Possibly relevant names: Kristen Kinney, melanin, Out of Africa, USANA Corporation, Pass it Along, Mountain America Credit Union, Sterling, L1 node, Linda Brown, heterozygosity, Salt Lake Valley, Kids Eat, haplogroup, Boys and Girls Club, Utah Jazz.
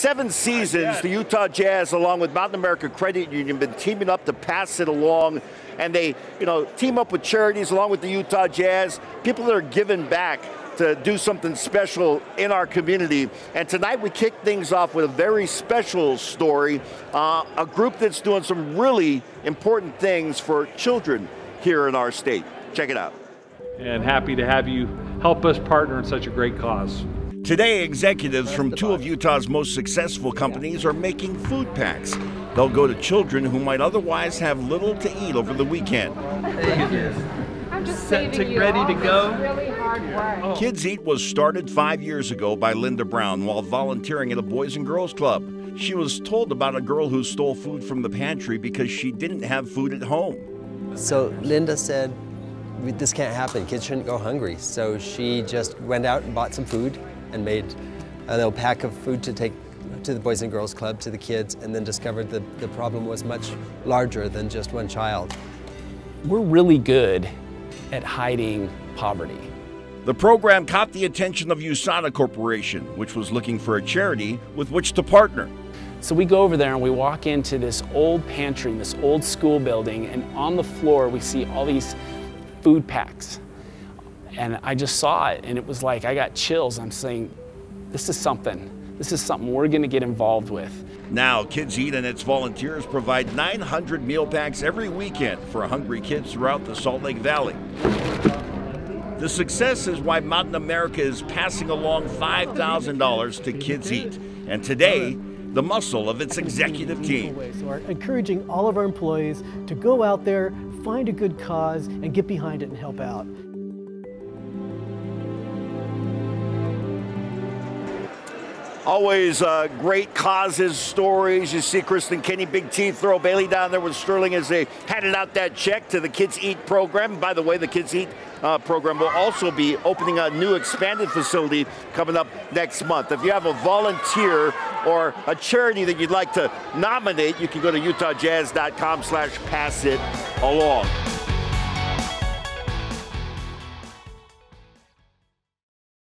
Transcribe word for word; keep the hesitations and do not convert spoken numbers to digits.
seven seasons, the Utah Jazz, along with Mountain America Credit Union, been teaming up to pass it along. And they, you know, team up with charities along with the Utah Jazz, people that are giving back to do something special in our community. And tonight we kick things off with a very special story, uh, a group that's doing some really important things for children here in our state. Check it out. And happy to have you help us partner in such a great cause. Today, executives from two of Utah's most successful companies are making food packs. They'll go to children who might otherwise have little to eat over the weekend. I'm just set to ready to go. Really hard work. Kids Eat was started five years ago by Linda Brown while volunteering at a Boys and Girls Club. She was told about a girl who stole food from the pantry because she didn't have food at home. So Linda said, this can't happen. Kids shouldn't go hungry. So she just went out and bought some food and made a little pack of food to take to the Boys and Girls Club, to the kids, and then discovered that the problem was much larger than just one child. We're really good at hiding poverty. The program caught the attention of USANA Corporation, which was looking for a charity with which to partner. So we go over there and we walk into this old pantry, this old school building, and on the floor we see all these food packs. And I just saw it, and it was like I got chills. I'm saying, this is something. This is something we're going to get involved with. Now, Kids Eat and its volunteers provide nine hundred meal packs every weekend for hungry kids throughout the Salt Lake Valley. The success is why Mountain America is passing along five thousand dollars to Kids Eat, and today, the muscle of its executive team. So we're encouraging all of our employees to go out there, find a good cause, and get behind it and help out. Always uh, great causes, stories. You see Kristen Kinney, Big T, throw Bailey down there with Sterling as they handed out that check to the Kids Eat program. And by the way, the Kids Eat uh, program will also be opening a new expanded facility coming up next month. If you have a volunteer or a charity that you'd like to nominate, you can go to utahjazz dot com slash pass it along.